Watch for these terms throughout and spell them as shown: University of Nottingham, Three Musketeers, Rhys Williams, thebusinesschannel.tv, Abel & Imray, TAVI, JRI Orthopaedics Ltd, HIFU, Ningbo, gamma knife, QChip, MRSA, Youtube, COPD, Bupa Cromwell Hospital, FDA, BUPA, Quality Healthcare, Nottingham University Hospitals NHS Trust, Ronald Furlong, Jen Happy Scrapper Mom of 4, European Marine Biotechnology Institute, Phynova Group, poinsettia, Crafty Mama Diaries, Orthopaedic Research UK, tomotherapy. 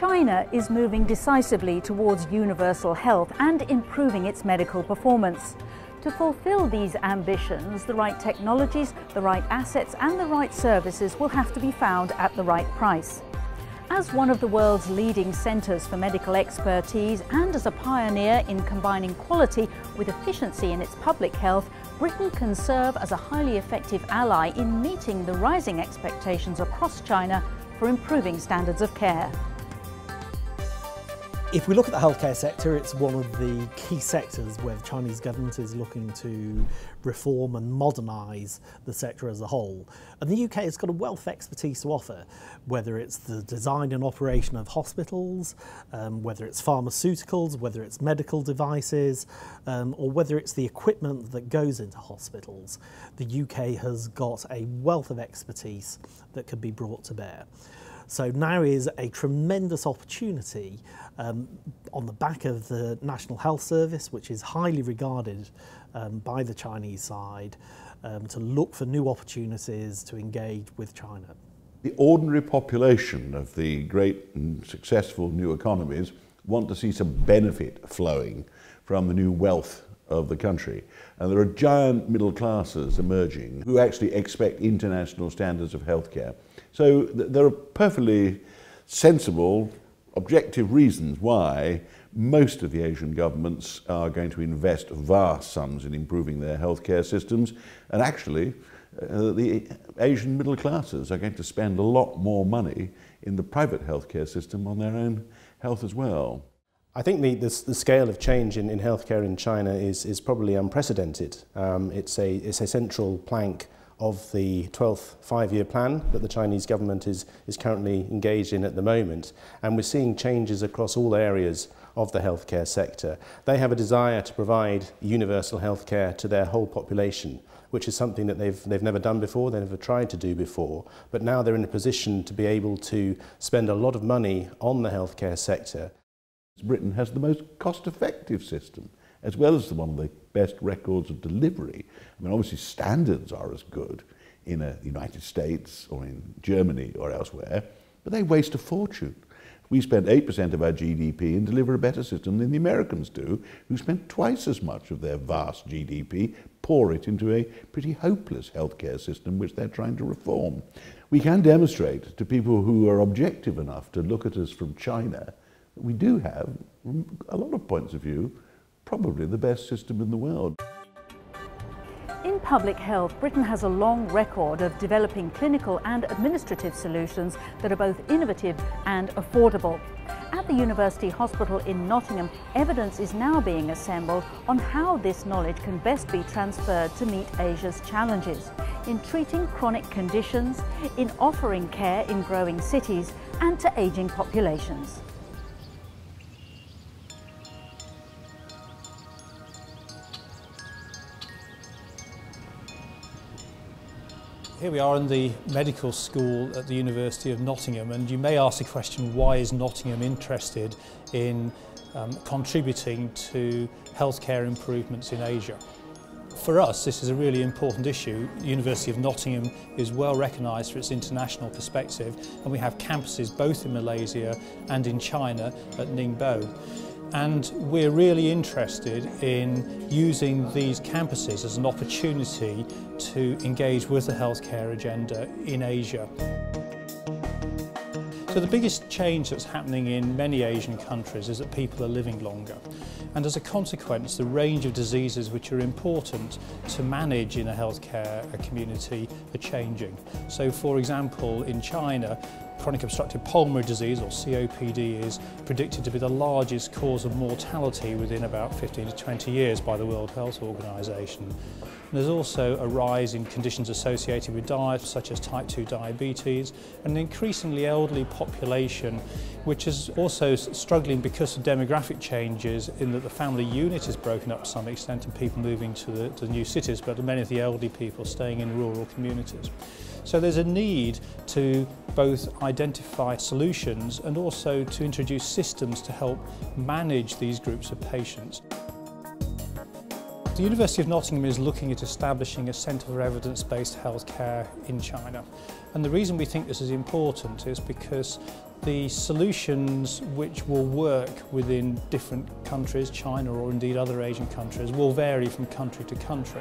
China is moving decisively towards universal health and improving its medical performance. To fulfill these ambitions, the right technologies, the right assets and the right services will have to be found at the right price. As one of the world's leading centres for medical expertise and as a pioneer in combining quality with efficiency in its public health, Britain can serve as a highly effective ally in meeting the rising expectations across China for improving standards of care. If we look at the healthcare sector, it's one of the key sectors where the Chinese government is looking to reform and modernise the sector as a whole. And the UK has got a wealth of expertise to offer, whether it's the design and operation of hospitals, whether it's pharmaceuticals, whether it's medical devices, or whether it's the equipment that goes into hospitals. The UK has got a wealth of expertise that could be brought to bear. So now is a tremendous opportunity on the back of the National Health Service, which is highly regarded by the Chinese side, to look for new opportunities to engage with China. The ordinary population of the great and successful new economies want to see some benefit flowing from the new wealth of the country. And there are giant middle classes emerging who actually expect international standards of healthcare. So there are perfectly sensible, objective reasons why most of the Asian governments are going to invest vast sums in improving their healthcare systems. And actually, the Asian middle classes are going to spend a lot more money in the private healthcare system on their own health as well. I think the scale of change in healthcare in China is probably unprecedented. It's a central plank of the 12th five-year plan that the Chinese government is currently engaged in at the moment. And we're seeing changes across all areas of the healthcare sector. They have a desire to provide universal healthcare to their whole population, which is something that they've never done before, they've never tried to do before. But now they're in a position to be able to spend a lot of money on the healthcare sector. Britain has the most cost-effective system, as well as one of the best records of delivery. I mean, obviously standards are as good in the United States or in Germany or elsewhere, but they waste a fortune. We spend 8% of our GDP and deliver a better system than the Americans do, who spend twice as much of their vast GDP, pour it into a pretty hopeless healthcare system which they're trying to reform. We can demonstrate to people who are objective enough to look at us from China, we do have, from a lot of points of view, probably the best system in the world. In public health, Britain has a long record of developing clinical and administrative solutions that are both innovative and affordable. At the University Hospital in Nottingham, evidence is now being assembled on how this knowledge can best be transferred to meet Asia's challenges in treating chronic conditions, in offering care in growing cities and to ageing populations. Here we are in the medical school at the University of Nottingham, and you may ask the question, why is Nottingham interested in contributing to healthcare improvements in Asia? For us, this is a really important issue. The University of Nottingham is well recognised for its international perspective, and we have campuses both in Malaysia and in China at Ningbo. And we're really interested in using these campuses as an opportunity to engage with the healthcare agenda in Asia. So the biggest change that's happening in many Asian countries is that people are living longer. And as a consequence, the range of diseases which are important to manage in a healthcare community are changing. So for example, in China, chronic obstructive pulmonary disease, or COPD, is predicted to be the largest cause of mortality within about 15 to 20 years by the World Health Organization. And there's also a rise in conditions associated with diet, such as type 2 diabetes, and an increasingly elderly population, which is also struggling because of demographic changes, in that the family unit is broken up to some extent and people moving to the new cities, but many of the elderly people staying in rural communities. So there's a need to both identify solutions and also to introduce systems to help manage these groups of patients. The University of Nottingham is looking at establishing a centre for evidence-based healthcare in China. And the reason we think this is important is because the solutions which will work within different countries, China or indeed other Asian countries, will vary from country to country.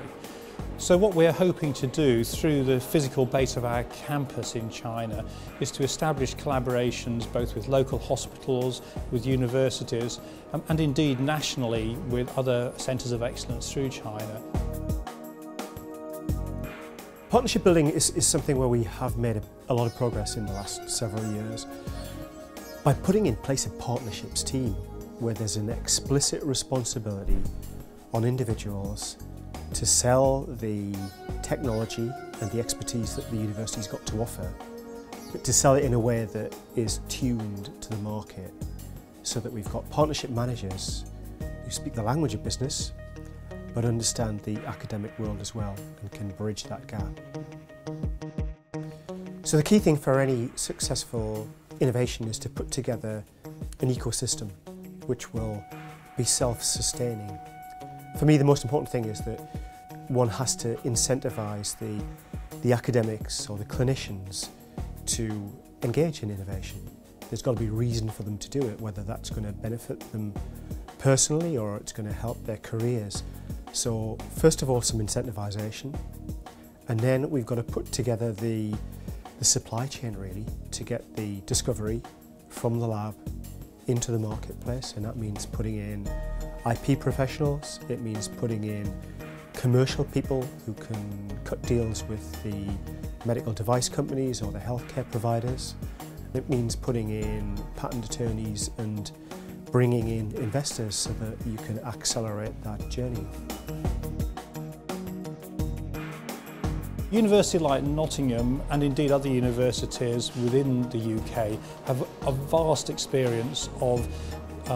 So what we're hoping to do through the physical base of our campus in China is to establish collaborations both with local hospitals, with universities and indeed nationally with other centres of excellence through China. Partnership building is something where we have made a lot of progress in the last several years. By putting in place a partnerships team where there's an explicit responsibility on individuals to sell the technology and the expertise that the university's got to offer, but to sell it in a way that is tuned to the market, so that we've got partnership managers who speak the language of business but understand the academic world as well and can bridge that gap. So the key thing for any successful innovation is to put together an ecosystem which will be self-sustaining. For me, the most important thing is that one has to incentivise the academics or the clinicians to engage in innovation. There's got to be reason for them to do it, whether that's going to benefit them personally or it's going to help their careers. So first of all, some incentivisation, and then we've got to put together the supply chain really to get the discovery from the lab into the marketplace, and that means putting in IP professionals, it means putting in commercial people who can cut deals with the medical device companies or the healthcare providers. It means putting in patent attorneys and bringing in investors so that you can accelerate that journey. A university like Nottingham and indeed other universities within the UK have a vast experience of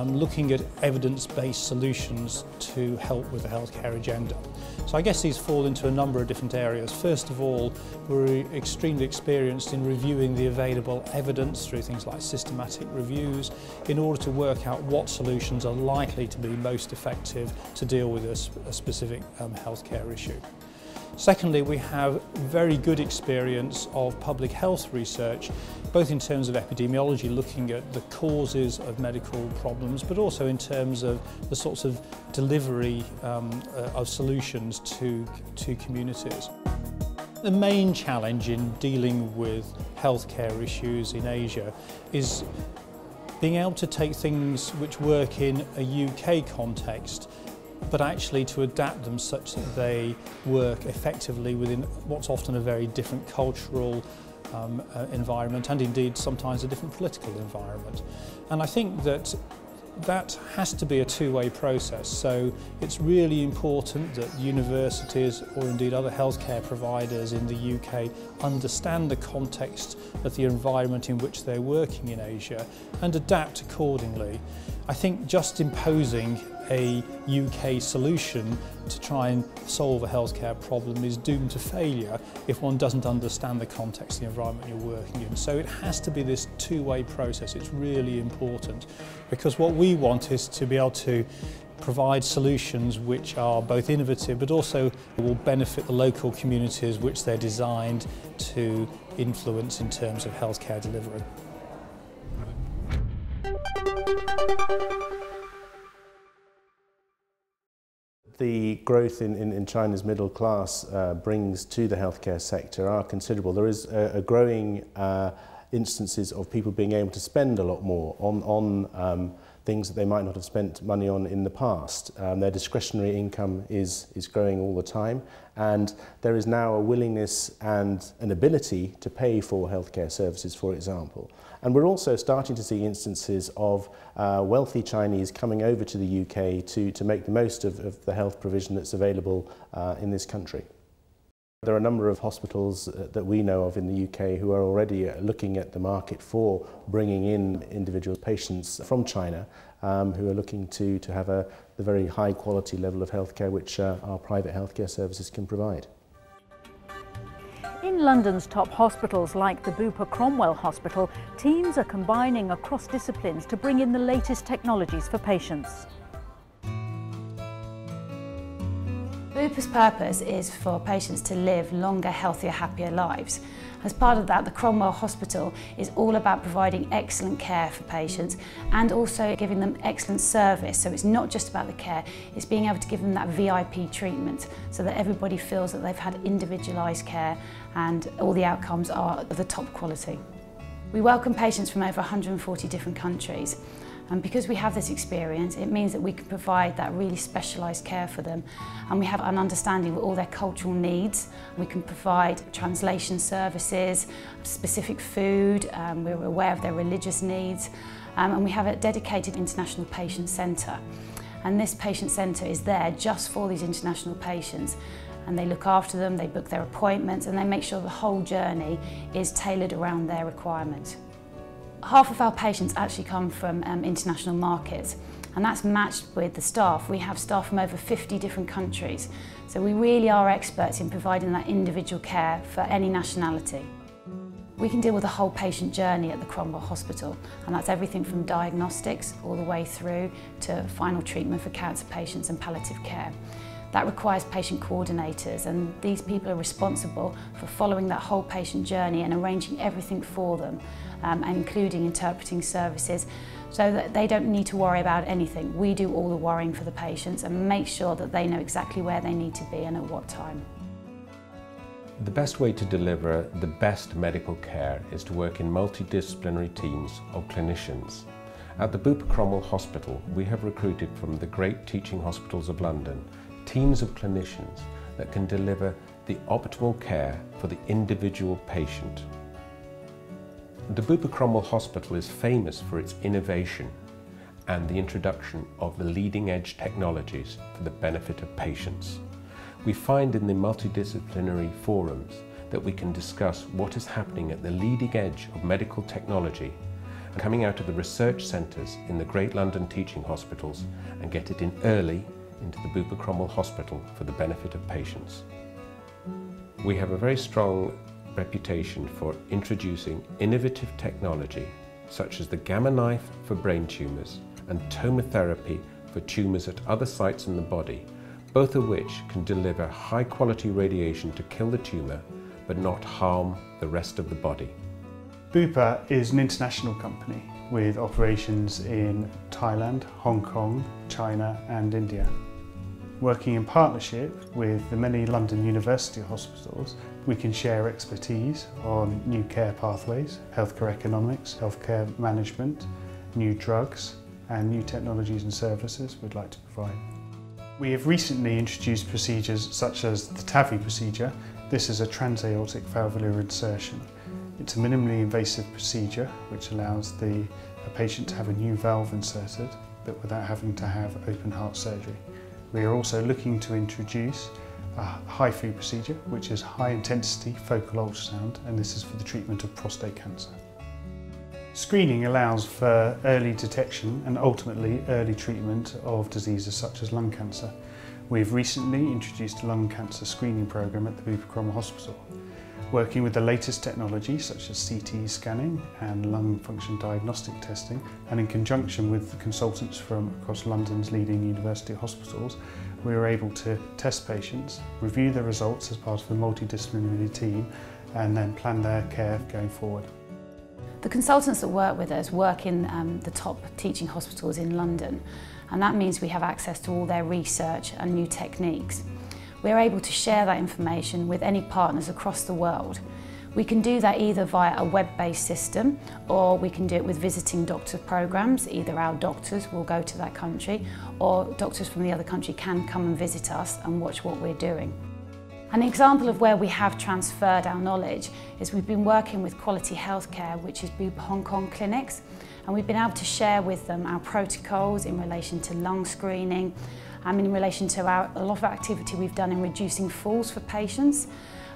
looking at evidence-based solutions to help with the healthcare agenda. So I guess these fall into a number of different areas. First of all, we're extremely experienced in reviewing the available evidence through things like systematic reviews in order to work out what solutions are likely to be most effective to deal with a specific healthcare issue. Secondly, we have very good experience of public health research, both in terms of epidemiology, looking at the causes of medical problems, but also in terms of the sorts of delivery of solutions to communities. The main challenge in dealing with healthcare issues in Asia is being able to take things which work in a UK context but actually to adapt them such that they work effectively within what's often a very different cultural environment and indeed sometimes a different political environment. And I think that has to be a two-way process, so it's really important that universities or indeed other healthcare providers in the UK understand the context of the environment in which they're working in Asia and adapt accordingly. I think just imposing a UK solution to try and solve a healthcare problem is doomed to failure if one doesn't understand the context, the environment you're working in. So it has to be this two-way process. It's really important because what we want is to be able to provide solutions which are both innovative but also will benefit the local communities which they're designed to influence in terms of healthcare delivery. The growth in China's middle class brings to the healthcare sector are considerable. There is a growing instances of people being able to spend a lot more on things that they might not have spent money on in the past. Their discretionary income is growing all the time, and there is now a willingness and an ability to pay for healthcare services, for example. And we're also starting to see instances of wealthy Chinese coming over to the UK to make the most of the health provision that's available in this country. There are a number of hospitals that we know of in the UK who are already looking at the market for bringing in individual patients from China who are looking to have the very high quality level of healthcare which our private healthcare services can provide. In London's top hospitals like the Bupa Cromwell Hospital, teams are combining across disciplines to bring in the latest technologies for patients. BUPA's purpose is for patients to live longer, healthier, happier lives. As part of that, the Cromwell Hospital is all about providing excellent care for patients and also giving them excellent service. So it's not just about the care, it's being able to give them that VIP treatment so that everybody feels that they've had individualised care and all the outcomes are of the top quality. We welcome patients from over 140 different countries. And because we have this experience, it means that we can provide that really specialised care for them, and we have an understanding of all their cultural needs. We can provide translation services, specific food, we're aware of their religious needs, and we have a dedicated international patient centre. And this patient centre is there just for these international patients, and they look after them, they book their appointments, and they make sure the whole journey is tailored around their requirements. Half of our patients actually come from international markets, and that's matched with the staff. We have staff from over 50 different countries, so we really are experts in providing that individual care for any nationality. We can deal with the whole patient journey at the Cromwell Hospital, and that's everything from diagnostics all the way through to final treatment for cancer patients and palliative care. That requires patient coordinators, and these people are responsible for following that whole patient journey and arranging everything for them, including interpreting services, so that they don't need to worry about anything. We do all the worrying for the patients and make sure that they know exactly where they need to be and at what time. The best way to deliver the best medical care is to work in multidisciplinary teams of clinicians. At the Bupa Cromwell Hospital, we have recruited from the great teaching hospitals of London teams of clinicians that can deliver the optimal care for the individual patient. The Bupa Cromwell Hospital is famous for its innovation and the introduction of the leading-edge technologies for the benefit of patients. We find in the multidisciplinary forums that we can discuss what is happening at the leading edge of medical technology coming out of the research centres in the great London teaching hospitals and get it in early into the Bupa Cromwell Hospital for the benefit of patients. We have a very strong reputation for introducing innovative technology such as the gamma knife for brain tumours and tomotherapy for tumours at other sites in the body, both of which can deliver high quality radiation to kill the tumour but not harm the rest of the body. Bupa is an international company with operations in Thailand, Hong Kong, China and India. Working in partnership with the many London university hospitals, we can share expertise on new care pathways, healthcare economics, healthcare management, new drugs and new technologies and services we'd like to provide. We have recently introduced procedures such as the TAVI procedure. This is a transaortic valvular insertion. It's a minimally invasive procedure which allows a patient to have a new valve inserted but without having to have open heart surgery. We are also looking to introduce a HIFU procedure, which is high intensity focal ultrasound, and this is for the treatment of prostate cancer. Screening allows for early detection and ultimately early treatment of diseases such as lung cancer. We've recently introduced a lung cancer screening programme at the Bupa Cromwell Hospital, working with the latest technology such as CT scanning and lung function diagnostic testing, and in conjunction with the consultants from across London's leading university hospitals, we were able to test patients, review their results as part of a multidisciplinary team, and then plan their care going forward. The consultants that work with us work in the top teaching hospitals in London, and that means we have access to all their research and new techniques. We're able to share that information with any partners across the world. We can do that either via a web-based system, or we can do it with visiting doctor programs. Either our doctors will go to that country, or doctors from the other country can come and visit us and watch what we're doing. An example of where we have transferred our knowledge is we've been working with Quality Healthcare, which is Bupa Hong Kong clinics, and we've been able to share with them our protocols in relation to lung screening, in relation to a lot of activity we've done in reducing falls for patients.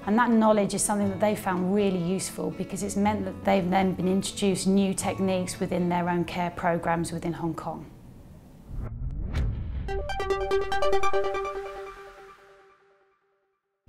And that knowledge is something that they found really useful because it's meant that they've then been introduced new techniques within their own care programs within Hong Kong.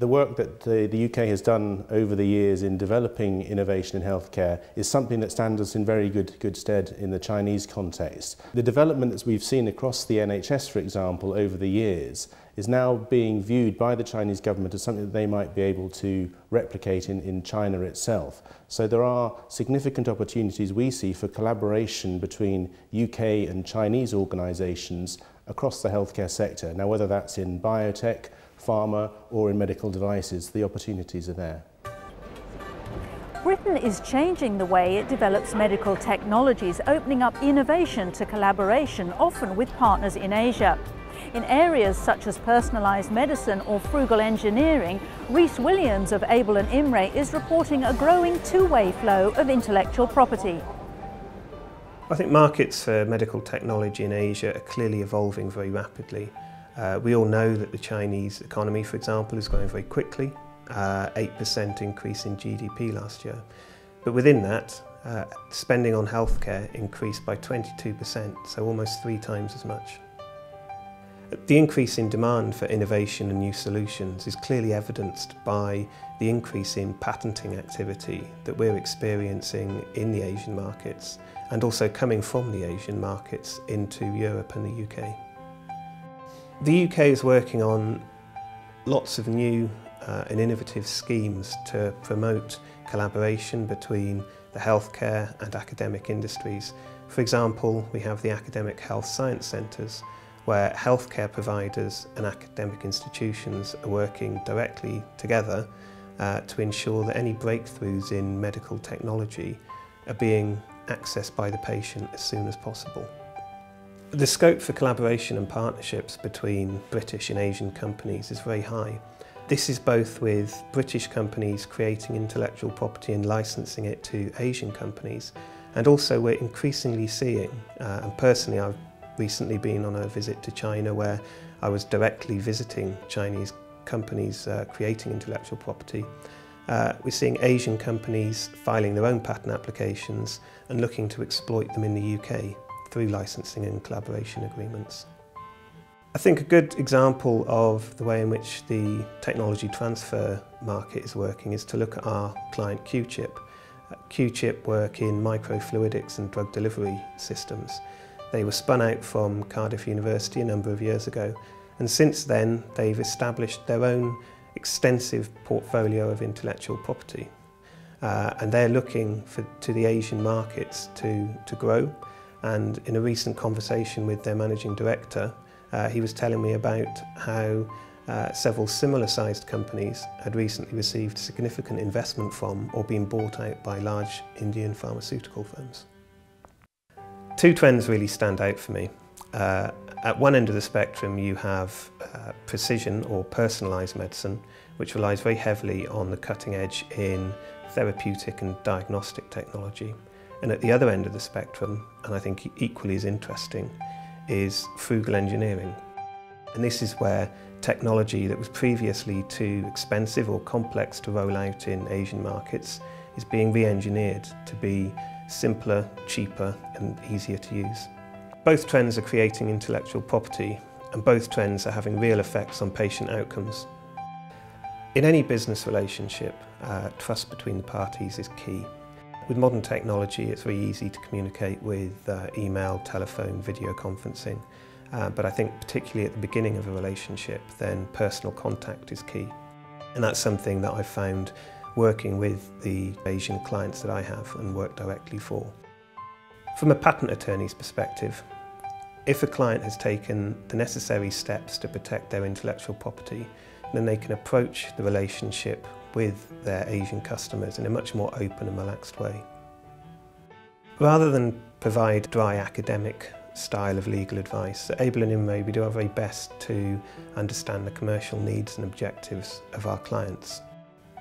The work that the UK has done over the years in developing innovation in healthcare is something that stands us in very good stead in the Chinese context. The development that we've seen across the NHS, for example, over the years is now being viewed by the Chinese government as something that they might be able to replicate in China itself. So there are significant opportunities we see for collaboration between UK and Chinese organisations across the healthcare sector. Now, whether that's in biotech, pharma or in medical devices, the opportunities are there. Britain is changing the way it develops medical technologies, opening up innovation to collaboration, often with partners in Asia. In areas such as personalised medicine or frugal engineering, Rhys Williams of Abel and Imray is reporting a growing two-way flow of intellectual property. I think markets for medical technology in Asia are clearly evolving very rapidly. We all know that the Chinese economy, for example, is growing very quickly, 8% increase in GDP last year. But within that, spending on healthcare increased by 22%, so almost 3 times as much. The increase in demand for innovation and new solutions is clearly evidenced by the increase in patenting activity that we're experiencing in the Asian markets and also coming from the Asian markets into Europe and the UK. The UK is working on lots of new and innovative schemes to promote collaboration between the healthcare and academic industries. For example, we have the Academic Health Science Centres, where healthcare providers and academic institutions are working directly together to ensure that any breakthroughs in medical technology are being accessed by the patient as soon as possible. The scope for collaboration and partnerships between British and Asian companies is very high. This is both with British companies creating intellectual property and licensing it to Asian companies, and also we're increasingly seeing, and personally I've recently been on a visit to China where I was directly visiting Chinese companies creating intellectual property. We're seeing Asian companies filing their own patent applications and looking to exploit them in the UK through licensing and collaboration agreements. I think a good example of the way in which the technology transfer market is working is to look at our client QChip. QChip work in microfluidics and drug delivery systems. They were spun out from Cardiff University a number of years ago, and since then they've established their own extensive portfolio of intellectual property. And they're looking to the Asian markets to grow. And in a recent conversation with their managing director, he was telling me about how several similar-sized companies had recently received significant investment from or been bought out by large Indian pharmaceutical firms. 2 trends really stand out for me. At one end of the spectrum you have precision or personalised medicine, which relies very heavily on the cutting edge in therapeutic and diagnostic technology. And at the other end of the spectrum, and I think equally as interesting, is frugal engineering. And this is where technology that was previously too expensive or complex to roll out in Asian markets is being re-engineered to be simpler, cheaper and easier to use. Both trends are creating intellectual property, and both trends are having real effects on patient outcomes. In any business relationship, trust between the parties is key. With modern technology, it's very easy to communicate with email, telephone, video conferencing, but I think particularly at the beginning of a relationship, then personal contact is key. And that's something that I've found working with the Asian clients that I have and work directly for. From a patent attorney's perspective, if a client has taken the necessary steps to protect their intellectual property, then they can approach the relationship with their Asian customers in a much more open and relaxed way. Rather than provide dry academic style of legal advice, at Abel & Imray we do our very best to understand the commercial needs and objectives of our clients.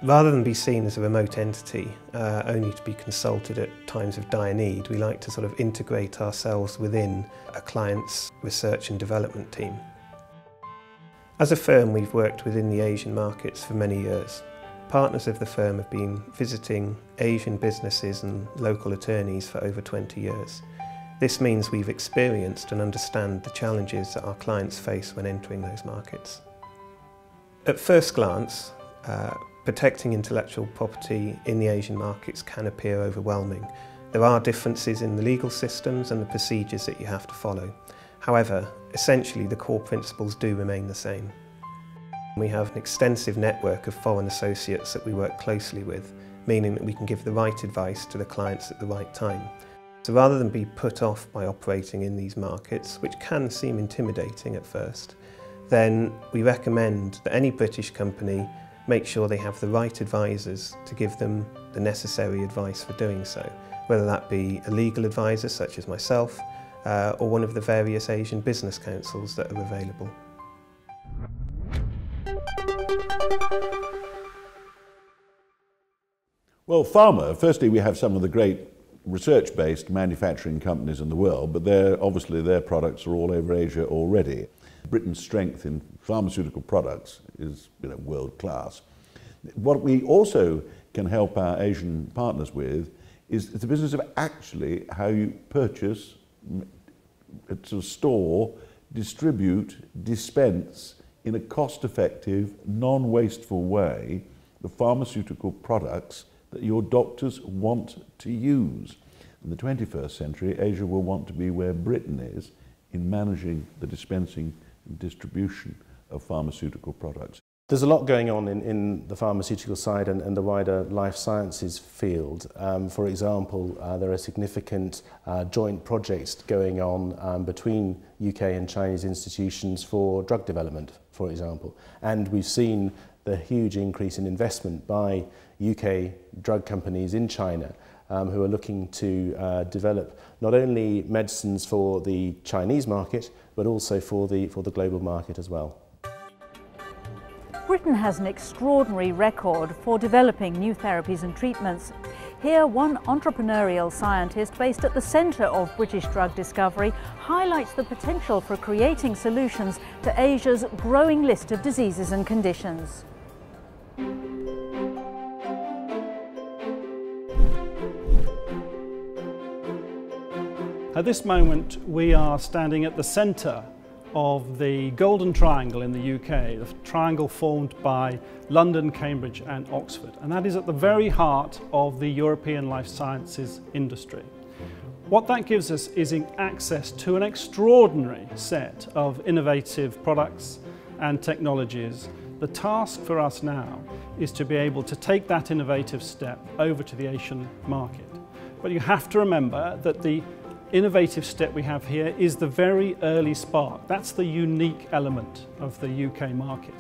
Rather than be seen as a remote entity, only to be consulted at times of dire need, we like to sort of integrate ourselves within a client's research and development team. As a firm, we've worked within the Asian markets for many years. Partners of the firm have been visiting Asian businesses and local attorneys for over 20 years. This means we've experienced and understand the challenges that our clients face when entering those markets. At first glance, protecting intellectual property in the Asian markets can appear overwhelming. There are differences in the legal systems and the procedures that you have to follow. However, essentially the core principles do remain the same. We have an extensive network of foreign associates that we work closely with, meaning that we can give the right advice to the clients at the right time. So rather than be put off by operating in these markets, which can seem intimidating at first, then we recommend that any British company make sure they have the right advisors to give them the necessary advice for doing so, whether that be a legal advisor such as myself, or one of the various Asian business councils that are available. Well, pharma, firstly, we have some of the great research-based manufacturing companies in the world, but obviously their products are all over Asia already. Britain's strength in pharmaceutical products is world-class. What we also can help our Asian partners with is the business of actually how you purchase, to store, distribute, dispense in a cost-effective, non-wasteful way the pharmaceutical products that your doctors want to use. In the 21st century, Asia will want to be where Britain is in managing the dispensing and distribution of pharmaceutical products. There's a lot going on in the pharmaceutical side and the wider life sciences field. For example, there are significant joint projects going on between UK and Chinese institutions for drug development, for example. And we've seen the huge increase in investment by UK drug companies in China who are looking to develop not only medicines for the Chinese market, but also for the global market as well. Britain has an extraordinary record for developing new therapies and treatments. Here, one entrepreneurial scientist based at the centre of British drug discovery highlights the potential for creating solutions to Asia's growing list of diseases and conditions. At this moment, we are standing at the centre of the Golden Triangle in the UK, the triangle formed by London, Cambridge and Oxford, and that is at the very heart of the European life sciences industry. What that gives us is access to an extraordinary set of innovative products and technologies. The task for us now is to be able to take that innovative step over to the Asian market. But you have to remember that the innovative step we have here is the very early spark. That's the unique element of the UK market.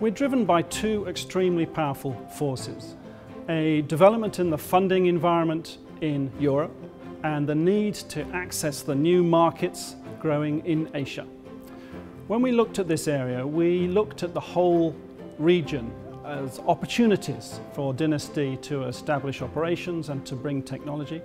We're driven by two extremely powerful forces: a development in the funding environment in Europe and the need to access the new markets growing in Asia. When we looked at this area, we looked at the whole region as opportunities for Dynasty to establish operations and to bring technology.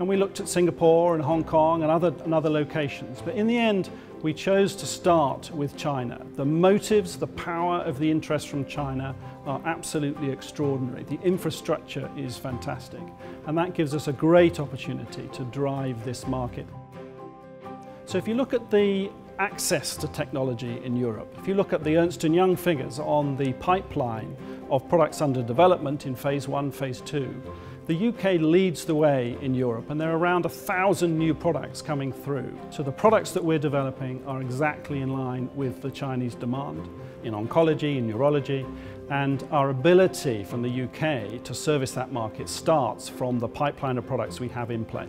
And we looked at Singapore and Hong Kong and other locations. But in the end, we chose to start with China. The motives, the power of the interest from China are absolutely extraordinary. The infrastructure is fantastic. And that gives us a great opportunity to drive this market. So if you look at the access to technology in Europe, if you look at the Ernst & Young figures on the pipeline of products under development in phase 1, phase 2, the UK leads the way in Europe, and there are around 1,000 new products coming through. So the products that we're developing are exactly in line with the Chinese demand in oncology, in neurology, and our ability from the UK to service that market starts from the pipeline of products we have in play.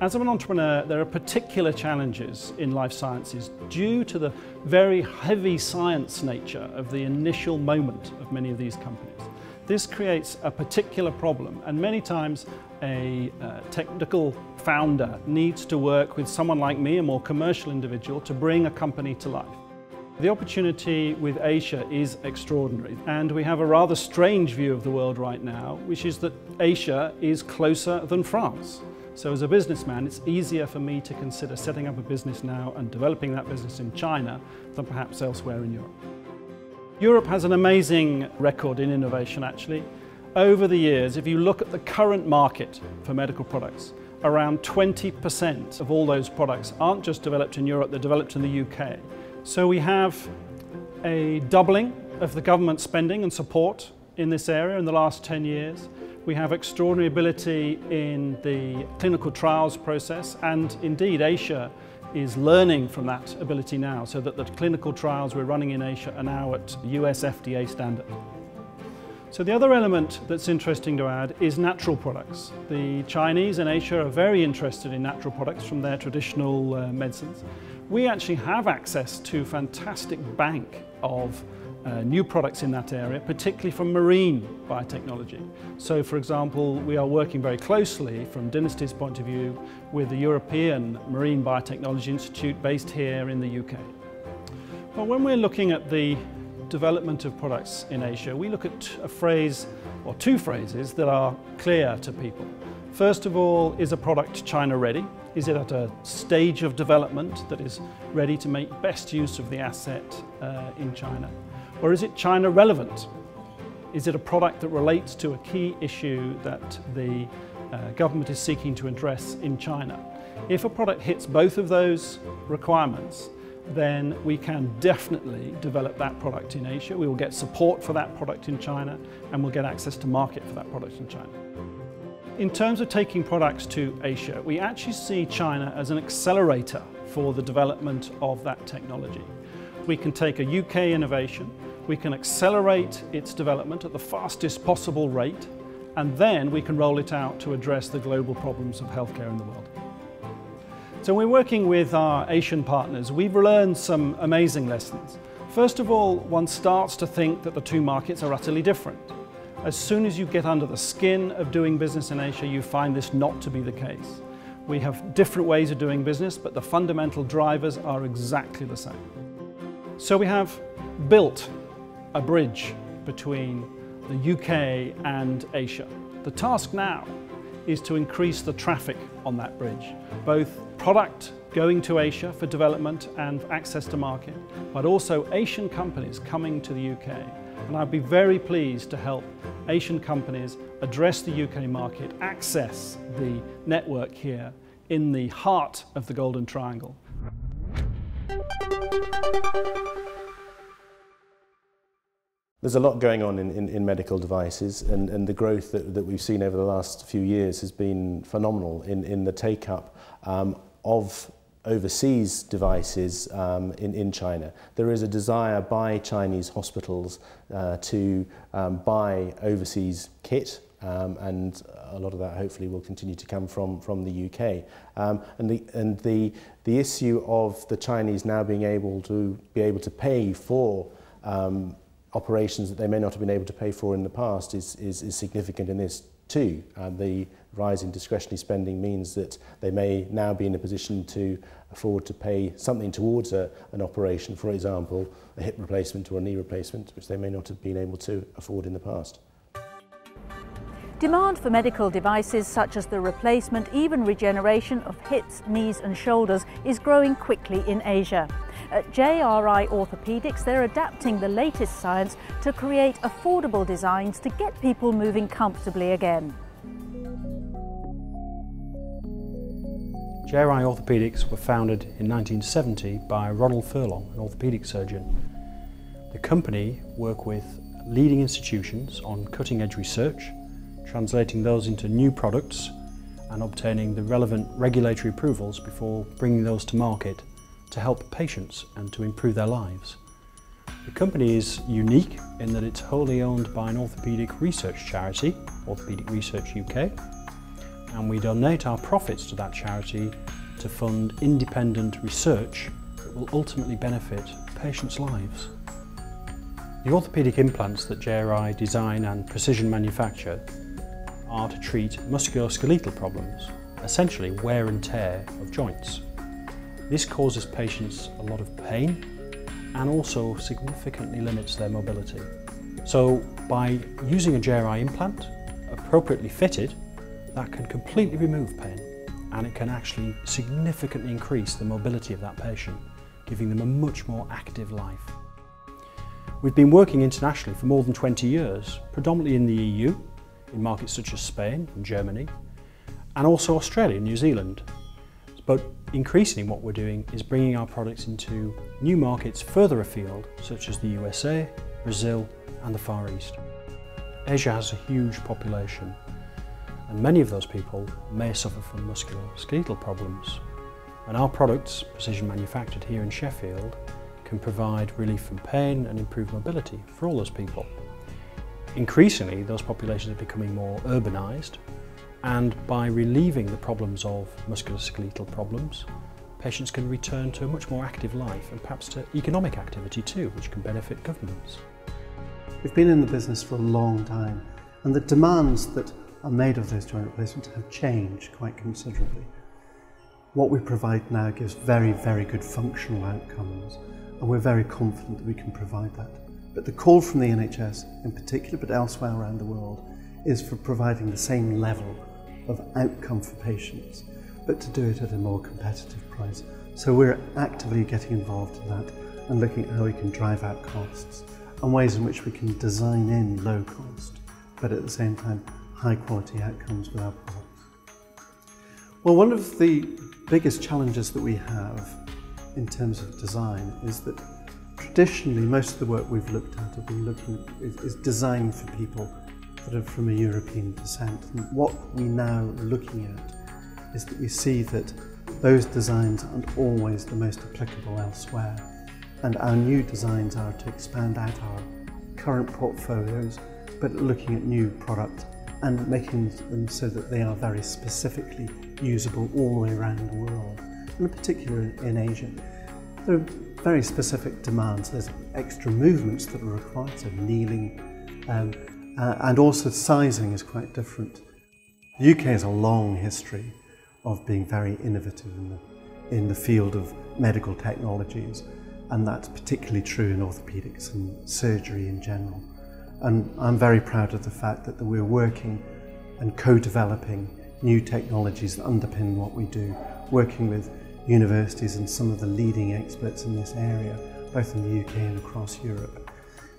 As an entrepreneur, there are particular challenges in life sciences due to the very heavy science nature of the initial moment of many of these companies. This creates a particular problem, and many times a technical founder needs to work with someone like me, a more commercial individual, to bring a company to life. The opportunity with Asia is extraordinary, and we have a rather strange view of the world right now, which is that Asia is closer than France. So as a businessman, it's easier for me to consider setting up a business now and developing that business in China than perhaps elsewhere in Europe. Europe has an amazing record in innovation, actually. Over the years, if you look at the current market for medical products, around 20% of all those products aren't just developed in Europe, they're developed in the UK. So we have a doubling of the government spending and support in this area in the last 10 years. We have extraordinary ability in the clinical trials process, and indeed Asia is learning from that ability now, so that the clinical trials we're running in Asia are now at US FDA standard. So the other element that's interesting to add is natural products. The Chinese and Asia are very interested in natural products from their traditional medicines. We actually have access to a fantastic bank of new products in that area, particularly from marine biotechnology. So for example, we are working very closely from Dynasty's point of view with the European Marine Biotechnology Institute based here in the UK. Well, when we're looking at the development of products in Asia, we look at a phrase or two phrases that are clear to people. First of all, is a product China ready? Is it at a stage of development that is ready to make best use of the asset in China? Or is it China relevant? Is it a product that relates to a key issue that the government is seeking to address in China? If a product hits both of those requirements, then we can definitely develop that product in Asia. We will get support for that product in China, and we'll get access to market for that product in China. In terms of taking products to Asia, we actually see China as an accelerator for the development of that technology. We can take a UK innovation, we can accelerate its development at the fastest possible rate, and then we can roll it out to address the global problems of healthcare in the world. So when we're working with our Asian partners, we've learned some amazing lessons. First of all, one starts to think that the two markets are utterly different. As soon as you get under the skin of doing business in Asia, you find this not to be the case. We have different ways of doing business, but the fundamental drivers are exactly the same. So we have built a bridge between the UK and Asia. The task now is to increase the traffic on that bridge, both product going to Asia for development and access to market, but also Asian companies coming to the UK. And I'd be very pleased to help Asian companies address the UK market, access the network here in the heart of the Golden Triangle. There's a lot going on in medical devices, and the growth that we've seen over the last few years has been phenomenal in the take-up of overseas devices in China. There is a desire by Chinese hospitals to buy overseas kit, and a lot of that hopefully will continue to come from the UK. And the issue of the Chinese now being able to pay for operations that they may not have been able to pay for in the past is significant in this too. The rise in discretionary spending means that they may now be in a position to afford to pay something towards an operation, for example, a hip replacement or a knee replacement, which they may not have been able to afford in the past. Demand for medical devices such as the replacement, even regeneration of hips, knees and shoulders is growing quickly in Asia. At JRI Orthopaedics, they're adapting the latest science to create affordable designs to get people moving comfortably again. JRI Orthopaedics were founded in 1970 by Ronald Furlong, an orthopaedic surgeon. The company work with leading institutions on cutting-edge research, translating those into new products and obtaining the relevant regulatory approvals before bringing those to market to help patients and to improve their lives. The company is unique in that it's wholly owned by an orthopaedic research charity, Orthopaedic Research UK, and we donate our profits to that charity to fund independent research that will ultimately benefit patients' lives. The orthopaedic implants that JRI design and precision manufacture are to treat musculoskeletal problems, essentially wear and tear of joints. This causes patients a lot of pain and also significantly limits their mobility. So by using a JRI implant, appropriately fitted, that can completely remove pain, and it can actually significantly increase the mobility of that patient, giving them a much more active life. We've been working internationally for more than 20 years, predominantly in the EU, in markets such as Spain and Germany, and also Australia and New Zealand. But increasingly what we're doing is bringing our products into new markets further afield, such as the USA, Brazil and the Far East. Asia has a huge population, and many of those people may suffer from musculoskeletal problems, and our products, precision manufactured here in Sheffield, can provide relief from pain and improve mobility for all those people. Increasingly, those populations are becoming more urbanised, and by relieving the problems of musculoskeletal problems, patients can return to a much more active life and perhaps to economic activity too, which can benefit governments. We've been in the business for a long time, and the demands that are made of those joint replacements have changed quite considerably. What we provide now gives very, very good functional outcomes, and we're very confident that we can provide that. But the call from the NHS in particular, but elsewhere around the world, is for providing the same level of outcome for patients, but to do it at a more competitive price. So we're actively getting involved in that and looking at how we can drive out costs and ways in which we can design in low cost, but at the same time, high quality outcomes with our products. Well, one of the biggest challenges that we have in terms of design is that traditionally, most of the work we've looked at is designed for people that are from a European descent. And what we now are looking at is that we see that those designs aren't always the most applicable elsewhere. And our new designs are to expand out our current portfolios, but looking at new products and making them so that they are very specifically usable all the way around the world, and in particular in Asia. There are very specific demands. There's extra movements that are required, so kneeling, and also sizing is quite different. The UK has a long history of being very innovative in the field of medical technologies, and that's particularly true in orthopaedics and surgery in general. And I'm very proud of the fact that we're working and co-developing new technologies that underpin what we do, working with universities and some of the leading experts in this area, both in the UK and across Europe.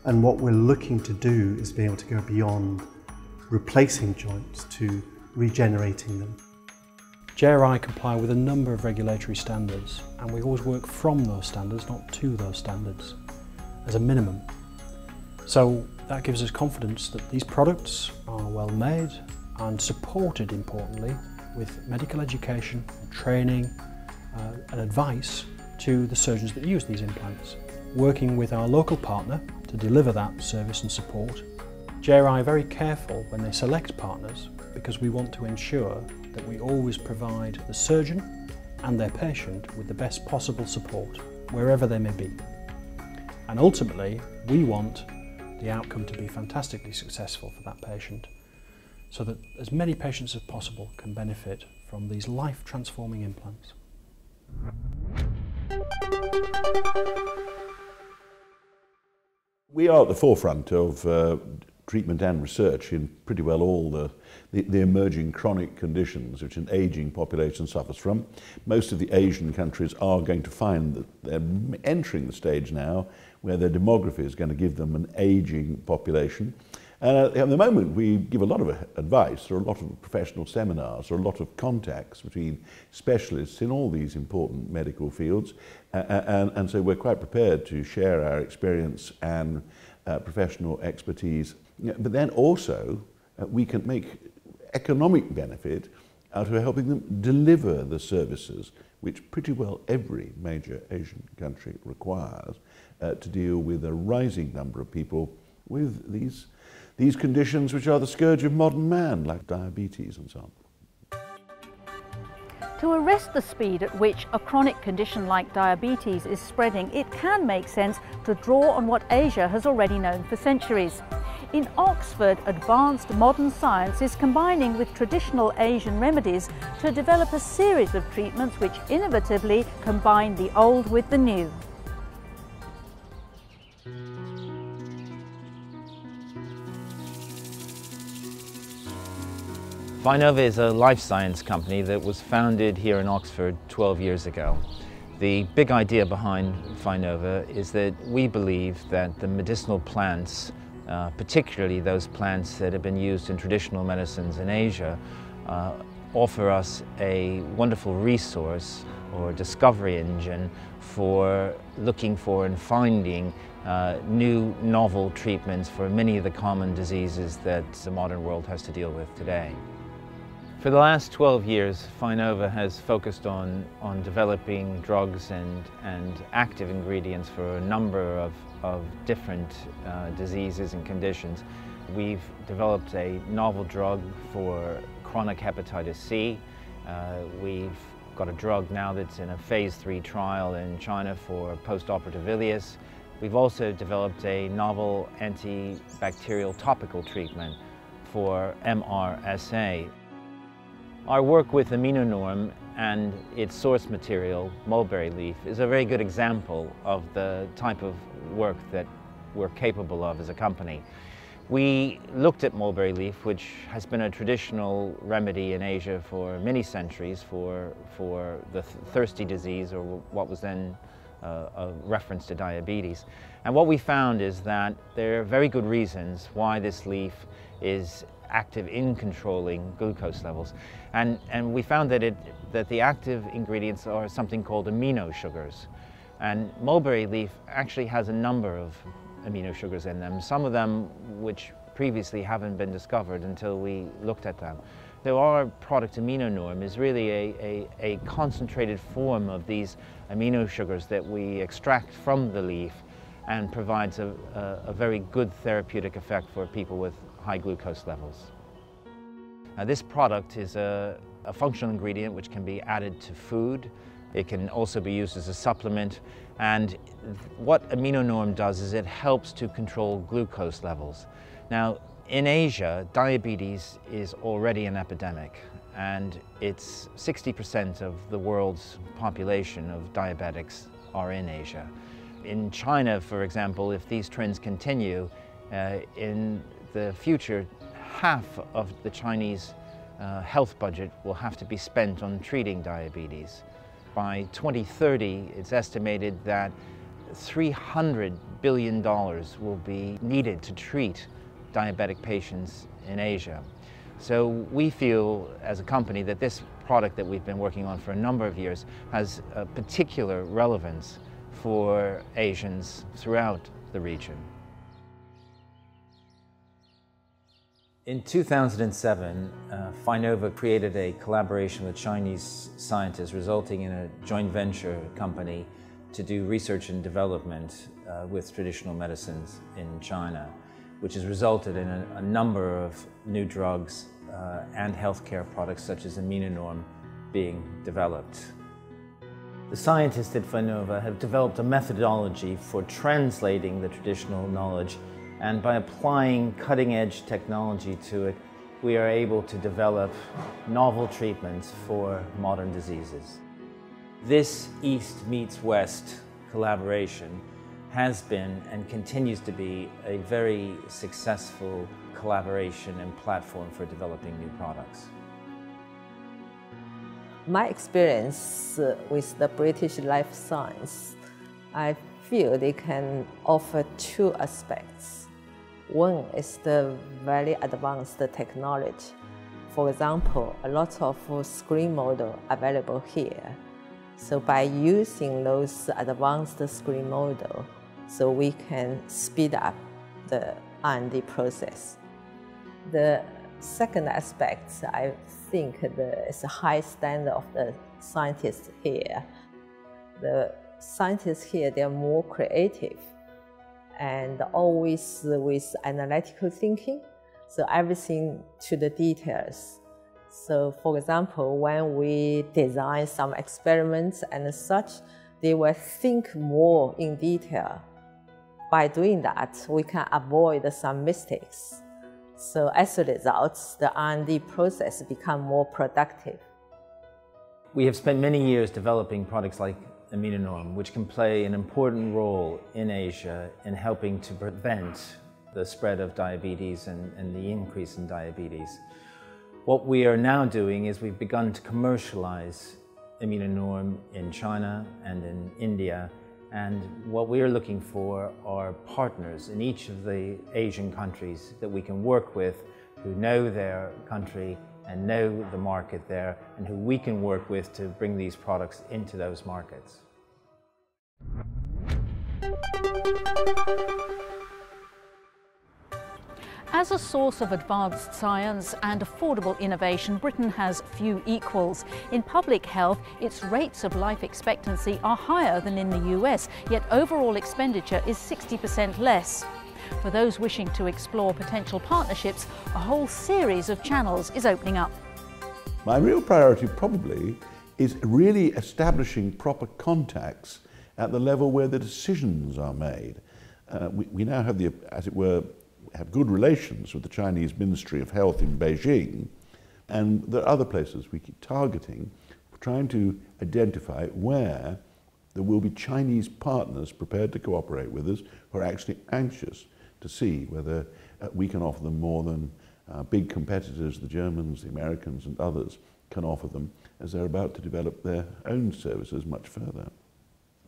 And what we're looking to do is be able to go beyond replacing joints to regenerating them. JRI comply with a number of regulatory standards, and we always work from those standards, not to those standards, as a minimum. So that gives us confidence that these products are well made and supported, importantly, with medical education, training and advice to the surgeons that use these implants, working with our local partner to deliver that service and support. JRI are very careful when they select partners because we want to ensure that we always provide the surgeon and their patient with the best possible support, wherever they may be. And ultimately, we want the outcome to be fantastically successful for that patient so that as many patients as possible can benefit from these life-transforming implants. We are at the forefront of treatment and research in pretty well all the emerging chronic conditions which an ageing population suffers from. Most of the Asian countries are going to find that they're entering the stage now where their demography is going to give them an ageing population. At the moment, we give a lot of advice, or a lot of professional seminars, or a lot of contacts between specialists in all these important medical fields, and so we're quite prepared to share our experience and professional expertise. But then also, we can make economic benefit out of helping them deliver the services which pretty well every major Asian country requires to deal with a rising number of people with these conditions which are the scourge of modern man, like diabetes and so on. To arrest the speed at which a chronic condition like diabetes is spreading, it can make sense to draw on what Asia has already known for centuries. In Oxford, advanced modern science is combining with traditional Asian remedies to develop a series of treatments which innovatively combine the old with the new. Phynova is a life science company that was founded here in Oxford 12 years ago. The big idea behind Phynova is that we believe that the medicinal plants, particularly those plants that have been used in traditional medicines in Asia, offer us a wonderful resource or a discovery engine for looking for and finding new novel treatments for many of the common diseases that the modern world has to deal with today. For the last 12 years, Phynova has focused on developing drugs and active ingredients for a number of different diseases and conditions. We've developed a novel drug for chronic hepatitis C. We've got a drug now that's in a phase 3 trial in China for postoperative ileus. We've also developed a novel antibacterial topical treatment for MRSA. Our work with AminoNorm and its source material, mulberry leaf, is a very good example of the type of work that we're capable of as a company. We looked at mulberry leaf, which has been a traditional remedy in Asia for many centuries for the thirsty disease, or what was then a reference to diabetes. And what we found is that there are very good reasons why this leaf is active in controlling glucose levels. And we found that the active ingredients are something called amino sugars. And mulberry leaf actually has a number of amino sugars in them, some of them which previously haven't been discovered until we looked at them. So our product AminoNorm is really a concentrated form of these amino sugars that we extract from the leaf and provides a very good therapeutic effect for people with high glucose levels. Now, this product is a functional ingredient which can be added to food. It can also be used as a supplement, and what AminoNorm does is it helps to control glucose levels. Now, in Asia, diabetes is already an epidemic, and it's 60% of the world's population of diabetics are in Asia. In China, for example, if these trends continue, in the future, half of the Chinese health budget will have to be spent on treating diabetes. By 2030, it's estimated that $300 billion will be needed to treat diabetic patients in Asia. So we feel as a company that this product that we've been working on for a number of years has a particular relevance for Asians throughout the region. In 2007, Phynova created a collaboration with Chinese scientists, resulting in a joint venture company to do research and development with traditional medicines in China, which has resulted in a number of new drugs and healthcare products such as AminoNorm being developed. The scientists at Phynova have developed a methodology for translating the traditional knowledge, and by applying cutting-edge technology to it, we are able to develop novel treatments for modern diseases. This East meets West collaboration has been and continues to be a very successful collaboration and platform for developing new products. My experience with the British Life Science, I feel they can offer two aspects. One is the very advanced technology. For example, a lot of screen models available here. So by using those advanced screen models, so we can speed up the R&D process. The second aspect, I think, is a high standard of the scientists here. The scientists here, they are more creative and always with analytical thinking, so everything to the details. So for example, when we design some experiments and such, they will think more in detail. By doing that, we can avoid some mistakes. So as a result, the R&D process becomes more productive. We have spent many years developing products like AminoNorm, which can play an important role in Asia in helping to prevent the spread of diabetes and the increase in diabetes. What we are now doing is we've begun to commercialize AminoNorm in China and in India, and what we are looking for are partners in each of the Asian countries that we can work with, who know their country and know the market there and who we can work with to bring these products into those markets. As a source of advanced science and affordable innovation, Britain has few equals. In public health, its rates of life expectancy are higher than in the US, yet overall expenditure is 60% less. For those wishing to explore potential partnerships, a whole series of channels is opening up. My real priority probably is really establishing proper contacts at the level where the decisions are made. We now have the, as it were, have good relations with the Chinese Ministry of Health in Beijing, and there are other places we keep targeting, trying to identify where there will be Chinese partners prepared to cooperate with us who are actually anxious to see whether we can offer them more than big competitors, the Germans, the Americans and others can offer them, as they're about to develop their own services much further.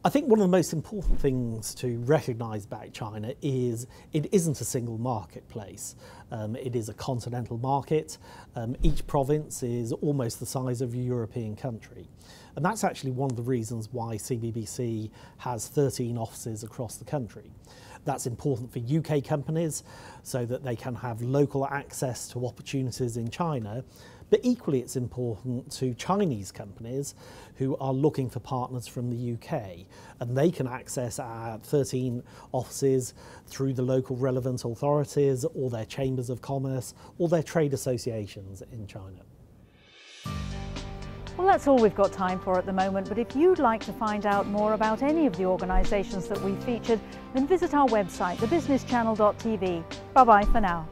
I think one of the most important things to recognise about China is it isn't a single marketplace. It is a continental market. Each province is almost the size of a European country. And that's actually one of the reasons why CBBC has 13 offices across the country. That's important for UK companies so that they can have local access to opportunities in China. But equally, it's important to Chinese companies who are looking for partners from the UK, and they can access our 13 offices through the local relevant authorities or their chambers of commerce or their trade associations in China. Well, that's all we've got time for at the moment, but if you'd like to find out more about any of the organisations that we've featured, then visit our website, thebusinesschannel.tv. Bye-bye for now.